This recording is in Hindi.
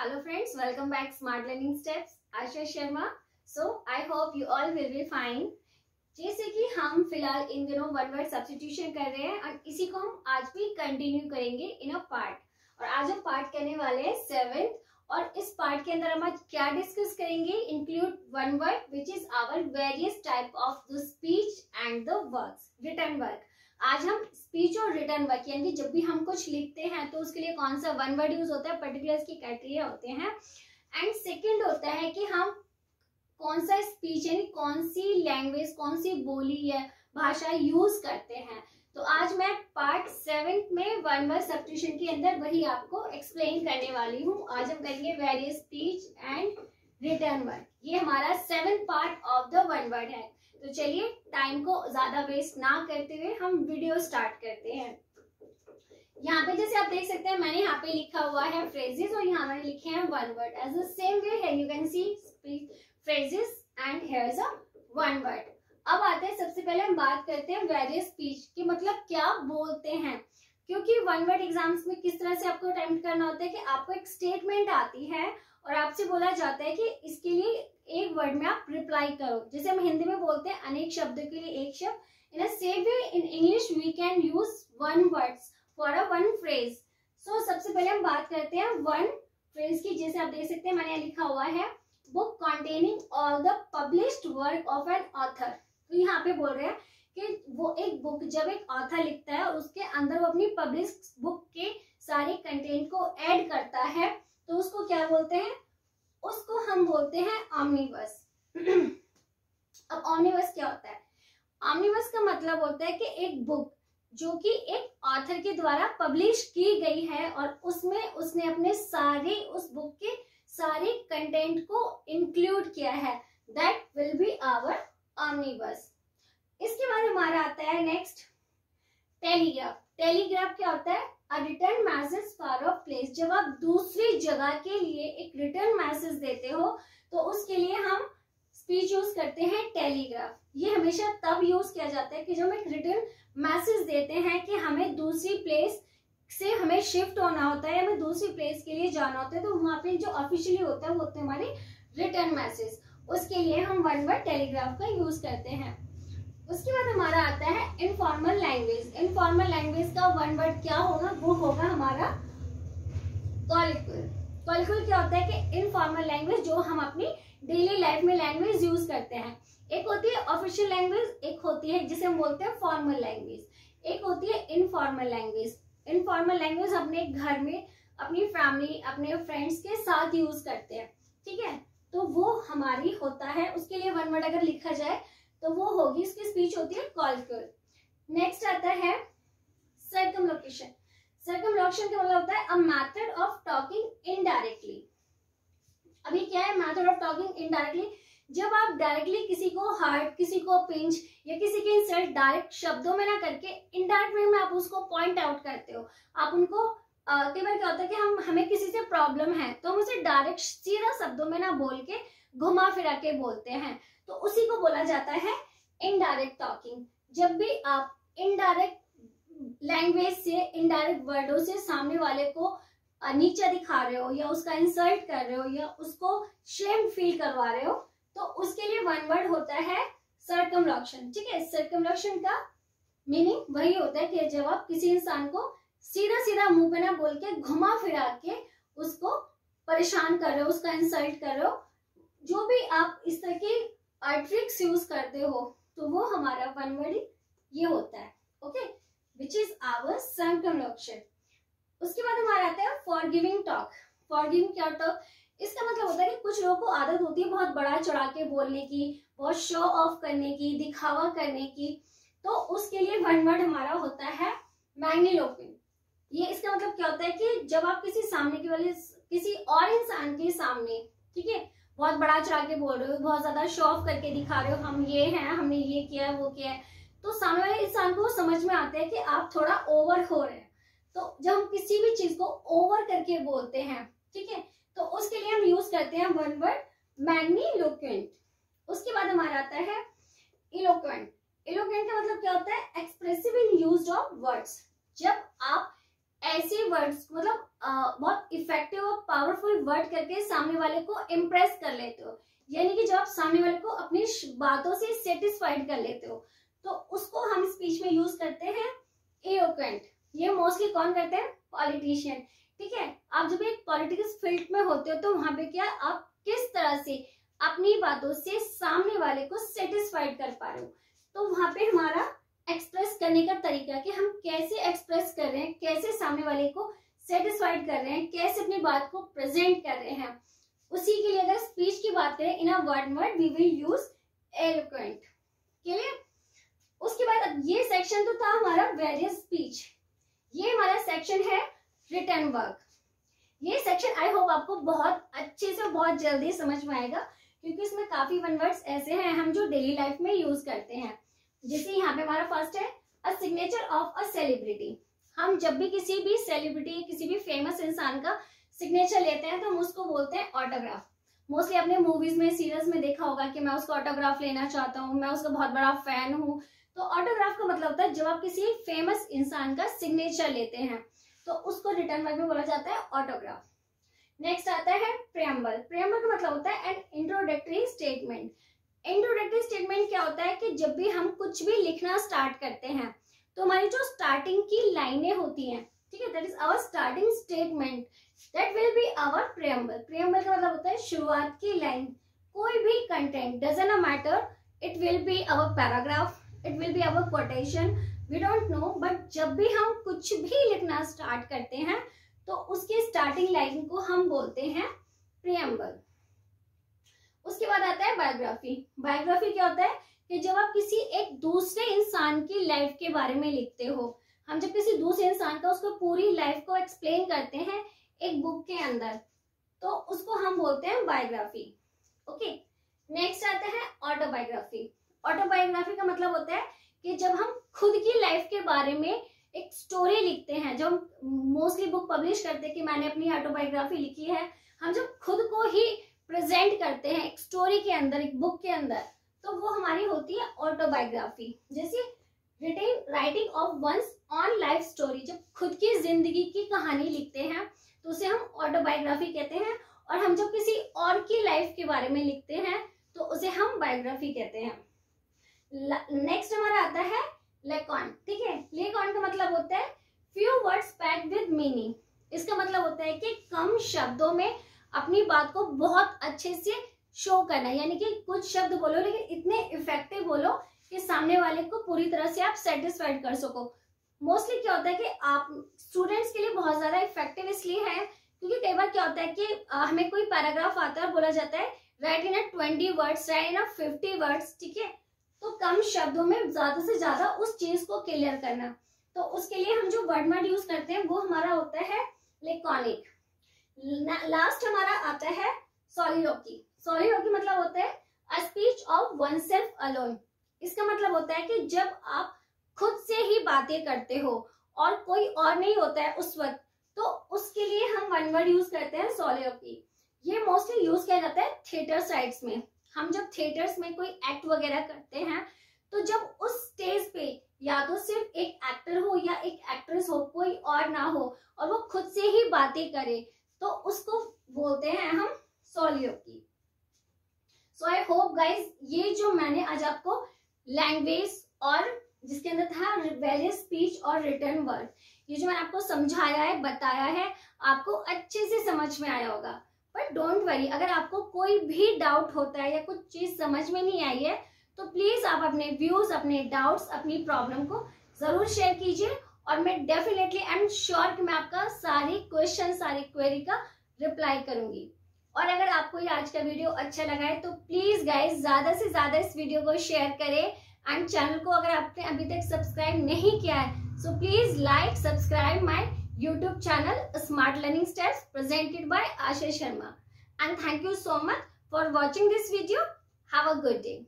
Hello friends, welcome back Smart Learning Steps, Asha Sharma. So I hope you all will be fine। जैसे कि हम फिलहाल इन दिनों वन वर्ड सब्स्टिट्यूशन कर रहे हैं और इसी को हम आज भी कंटिन्यू करेंगे इन अ पार्ट। और आज हम पार्ट करने वाले हैं 7th और इस पार्ट के अंदर हम आज क्या डिस्कस करेंगे, include one word which is our various type of the speech and the works, written work. आज हम स्पीच और रिटन वर्क यानी जब भी हम कुछ लिखते हैं तो उसके लिए कौन सा वन वर्ड यूज होता है, पर्टिकुलर्स की क्राइटेरिया होते हैं। एंड सेकंड होता है कि हम कौन सा स्पीच यानी कौन सी लैंग्वेज, कौन सी बोली या भाषा यूज करते हैं। तो आज मैं पार्ट 7 में वन वर्ड सब्स्टिट्यूशन के अंदर वही आपको एक्सप्लेन करने वाली हूँ। आज हम करेंगे various speech and written work, ये हमारा 7th part of the one word है। तो चलिए टाइम को ज्यादा वेस्ट ना करते हुए हम वीडियो स्टार्ट करते हैं। यहाँ पे जैसे आप देख सकते हैं मैंने यहाँ पे लिखा हुआ है फ्रेजेस और यहाँ मैंने लिखे हैं one word. As the same way है, you can see phrases and here is a one word. अब आते हैं, सबसे पहले हम बात करते हैं वेरियस स्पीच की, मतलब क्या बोलते हैं, क्योंकि वन वर्ड एग्जाम्स में किस तरह से आपको अटेम्प्ट करना होता है कि आपको एक स्टेटमेंट आती है और आपसे बोला जाता है कि इसके लिए एक वर्ड में आप रिप्लाई करो। जैसे हम हिंदी में बोलते हैं अनेक शब्दों के लिए एक शब्द, in a same way in English we can use one words for a one phrase. So सबसे पहले हम बात करते हैं वन फ्रेज की। जैसे आप देख सकते हैं मैंने लिखा हुआ है book containing all the published work of an author. तो यहाँ पे बोल रहे हैं कि वो एक बुक, जब एक ऑथर लिखता है उसके अंदर वो अपनी पब्लिश बुक के सारे कंटेंट को ऐड करता है तो उसको क्या बोलते हैं, उसको हम बोलते हैं ऑम्निबस। अब ऑम्निबस क्या होता है? ऑम्निबस का मतलब होता है कि एक बुक जो कि एक ऑथर के द्वारा पब्लिश की गई है और उसमें उसने अपने सारे उस बुक के सारे कंटेंट को इंक्लूड किया है, that will be our omnibus. इसके बाद हमारा आता है नेक्स्ट टेलीग्राफ। टेलीग्राफ क्या होता है? A written message for a place. जब आप दूसरी जगह के लिए एक रिटन मैसेज देते हो तो उसके लिए हम स्पीच यूज करते हैं टेलीग्राफ। ये हमेशा तब यूज किया जाता है कि जब एक रिटन मैसेज देते हैं कि हमें दूसरी प्लेस से हमें शिफ्ट होना होता है, हमें दूसरी प्लेस के लिए जाना होता है, तो वहाँ पे जो ऑफिशियली होता है वो होते हैं हमारे रिटन मैसेज। उसके लिए हम वन वर्ड टेलीग्राफ का यूज करते हैं। उसके बाद हमारा आता है इनफॉर्मल लैंग्वेज। इनफॉर्मल लैंग्वेज का वन वर्ड क्या होगा, वो होगा हमारा कॉलिक्वल। कॉलिक्वल क्या होता है कि इनफॉर्मल लैंग्वेज जो हम अपनी डेली लाइफ में लैंग्वेज यूज करते हैं। एक होती है ऑफिशियल लैंग्वेज, एक होती है जिसे हम बोलते हैं फॉर्मल लैंग्वेज, एक होती है इनफॉर्मल लैंग्वेज। इनफॉर्मल लैंग्वेज अपने घर में अपनी फैमिली अपने फ्रेंड्स के साथ यूज करते हैं, ठीक है, तो वो हमारी होता है, उसके लिए वन वर्ड अगर लिखा जाए तो वो होगी, इसकी स्पीच होती है कॉलोक्वियल। नेक्स्ट आता है सर्कमलोक्यूशन। सर्कमलोक्यूशन का मतलब होता है a method of talking indirectly. अभी क्या है मेथड ऑफ टॉकिंग इनडायरेक्टली? जब आप डायरेक्टली किसी को हर्ट, किसी को पिंच या किसी के इंसल्ट डायरेक्ट शब्दों में ना करके इनडायरेक्ट वे में आप उसको पॉइंट आउट करते हो, आप उनको कई बार क्या होता है कि हमें किसी से प्रॉब्लम है तो हम उसे डायरेक्ट सीधा शब्दों में ना बोल के घुमा फिरा के बोलते हैं, तो उसी को बोला जाता है इनडायरेक्ट टॉकिंग। जब भी आप इनडायरेक्ट लैंग्वेज से इनडायरेक्ट वर्डों से सामने वाले को नीचा दिखा रहे हो या उसका इंसल्ट कर रहे हो या उसको शेम फील करवा रहे हो तो उसके लिए वन वर्ड होता है सर्कमलोक्यूशन, ठीक है। सर्कमलोक्यूशन का मीनिंग वही होता है कि जब आप किसी इंसान को सीधा सीधा मुंह पे ना बोल के घुमा फिरा के उसको परेशान कर रहे हो, उसका इंसल्ट कर रहे हो, जो भी आप इस तरह की ट्रिक्स यूज करते हो तो वो हमारा वन वर्ड ये होता है, okay, which is our circumlocution. उसके बाद हमारा आता है फॉरगिविंग टॉक। फॉरगिविंग क्या टॉक? इसका मतलब होता है कि कुछ लोगों को आदत होती है बहुत बड़ा चढ़ा के बोलने की, बहुत शो ऑफ करने की, दिखावा करने की, तो उसके लिए वन वर्ड हमारा होता है मैग्निलोक्वेंट। ये इसका मतलब क्या होता है कि जब आप किसी सामने के वाले किसी और इंसान के सामने, ठीक है, बहुत बड़ा चढ़ा के बोल रहे हो, बहुत ज्यादा शो ऑफ करके दिखा रहे हो, हम ये हैं, हमने ये किया है, वो किया है, तो सामने वाले इंसान को समझ में आता है कि आप थोड़ा ओवर हो रहे हैं। तो जब हम किसी भी चीज को ओवर करके बोलते हैं, ठीक है, तो उसके लिए हम यूज करते हैं वन वर्ड मैग्निलोक्वेंट। उसके बाद हमारा आता है इलोक्वेंट। इलोक्वेंट का मतलब क्या होता है? Expressive in use of words. जब आप ऐसे वर्ड्स मतलब बहुत इफेक्टिव और पावरफुल वर्ड करके सामने वाले को इम्प्रेस कर लेते हो, यानी कि जब आप सामने वाले को अपनी बातों से सेटिस्फाइड कर लेते हो, तो उसको हम स्पीच में यूज करते हैं एलोक्वेंट। ये मोस्टली कौन करते हैं? पॉलिटिशियन। ठीक है, आप जब एक पॉलिटिक्स फील्ड में होते हो तो वहां पे क्या आप किस तरह से अपनी बातों से सामने वाले को सेटिस्फाइड कर पा रहे हो, तो वहां पे हमारा एक्सप्रेस करने का तरीका कि हम कैसे एक्सप्रेस कर रहे हैं, कैसे सामने वाले को सेटिस्फाइड कर रहे हैं, कैसे अपनी बात को प्रेजेंट कर रहे हैं। उसी के लिए अगर स्पीच की बात करें in a word we will use eloquent के लिए। उसके बाद ये सेक्शन तो था हमारा वेरियस स्पीच, ये हमारा सेक्शन है रिटन वर्क। ये सेक्शन आई होप आपको बहुत अच्छे से बहुत जल्दी समझ में आएगा, क्योंकि इसमें काफी वन वर्ड्स ऐसे हैं हम जो डेली लाइफ में यूज करते हैं। जैसे यहाँ पे हमारा फर्स्ट है a signature of a celebrity. हम जब भी किसी भी सेलिब्रिटी किसी भी फेमस इंसान का सिग्नेचर लेते हैं तो हम उसको बोलते हैं ऑटोग्राफ। मोस्टली आपने मूवीज में सीरियल्स में देखा होगा कि मैं उसको ऑटोग्राफ लेना चाहता हूँ, मैं उसका बहुत बड़ा फैन हूँ। तो ऑटोग्राफ का मतलब होता है जब आप किसी फेमस इंसान का सिग्नेचर लेते हैं तो उसको रिटन वर्क में बोला जाता है ऑटोग्राफ। नेक्स्ट आता है प्रीएम्बल। प्रीएम्बल का मतलब होता है an introductory statement. Introductory statement क्या होता है कि जब भी हम कुछ भी लिखना स्टार्ट करते हैं तो हमारी जो स्टार्टिंग की लाइनें होती हैं, ठीक है, that is our starting statement, that will be our preamble. Preamble का मतलब होता है शुरुआत की लाइन। कोई भी content doesn't matter, it will be our paragraph, it will be our quotation, we don't know, but जब भी हम कुछ भी लिखना स्टार्ट करते हैं तो उसके स्टार्टिंग लाइन को हम बोलते हैं प्रीएम्बल। उसके बाद आता है बायोग्राफी। बायोग्राफी क्या होता है कि जब आप किसी एक दूसरे इंसान की लाइफ के बारे में लिखते हो, हम जब किसी दूसरे इंसान का उसको पूरी लाइफ को एक्सप्लेन करते हैं एक बुक के अंदर, तो उसको हम बोलते हैं बायोग्राफी। ओके, नेक्स्ट आता है ऑटोबायोग्राफी। ऑटोबायोग्राफी का मतलब होता है कि जब हम खुद की लाइफ के बारे में एक स्टोरी लिखते हैं, जब हम मोस्टली बुक पब्लिश करते हैं कि मैंने अपनी ऑटोबायोग्राफी लिखी है, हम जब खुद को ही प्रेजेंट करते हैं एक स्टोरी के अंदर, एक बुक के अंदर, तो वो हमारी होती है ऑटोबायोग्राफी। जैसे writing of one's own life story, जब खुद की जिंदगी की कहानी लिखते हैं तो उसे हम ऑटोबायोग्राफी कहते हैं, और हम जब किसी और की लाइफ के बारे में लिखते हैं तो उसे हम बायोग्राफी कहते हैं। नेक्स्ट हमारा आता है लैकॉन। ठीक है, लैकॉन का मतलब होता है few words packed with meaning. इसका मतलब होता है कि कम शब्दों में अपनी बात को बहुत अच्छे से शो करना, यानी कि कुछ शब्द बोलो लेकिन इतने इफेक्टिव बोलो कि सामने वाले को पूरी तरह से आप सेटिस्फाइड कर सको। मोस्टली क्या होता है कि आप स्टूडेंट्स के लिए बहुत ज्यादा इफेक्टिव इसलिए है क्योंकि कई बार क्या होता है कि हमें कोई पैराग्राफ आता है और बोला जाता है write in 20 words, write in 50 words. ठीक है, तो कम शब्दों में ज्यादा से ज्यादा उस चीज को क्लियर करना, तो उसके लिए हम जो वर्डमेट यूज करते हैं वो हमारा होता है लैकॉनिक। लास्ट हमारा आता है सोलिलोक्वी। सोलिलोक्वी मतलब होता है a speech of oneself alone. इसका मतलब होता है कि जब आप खुद से ही बातें करते हो और कोई और नहीं होता है उस वक्त, तो उसके लिए हम वन वर्ड यूज करते हैं सोलिलोक्वी। ये मोस्टली यूज किया जाता है थिएटर साइड्स में। हम जब थिएटर्स में कोई एक्ट वगैरह करते हैं तो जब उस स्टेज पे या तो सिर्फ एक एक्टर हो या एक एक्ट्रेस हो, कोई और ना हो, और वो खुद से ही बातें करे, तो उसको बोलते हैं हम सोलिलोक्वी। सो आई होप गाइज ये जो मैंने आज आपको लैंग्वेज और जिसके अंदर था वेरियस स्पीच और रिटन वर्ड, ये जो मैंने आपको समझाया है बताया है आपको अच्छे से समझ में आया होगा। बट डोंट वरी, अगर आपको कोई भी डाउट होता है या कुछ चीज समझ में नहीं आई है तो प्लीज आप अपने व्यूज, अपने डाउट्स, अपनी प्रॉब्लम को जरूर शेयर कीजिए, और मैं डेफिनेटली आई एम श्योर कि मैं आपका सारे क्वेश्चन सारी क्वेरी का रिप्लाई करूंगी। और अगर आपको ये आज का वीडियो अच्छा लगा है तो प्लीज गाइज ज्यादा से ज्यादा इस वीडियो को शेयर करें, एंड चैनल को अगर आपने अभी तक सब्सक्राइब नहीं किया है so please like subscribe my YouTube channel Smart Learning Steps presented by Asha Sharma. And thank you so much for watching this video. Have a good day.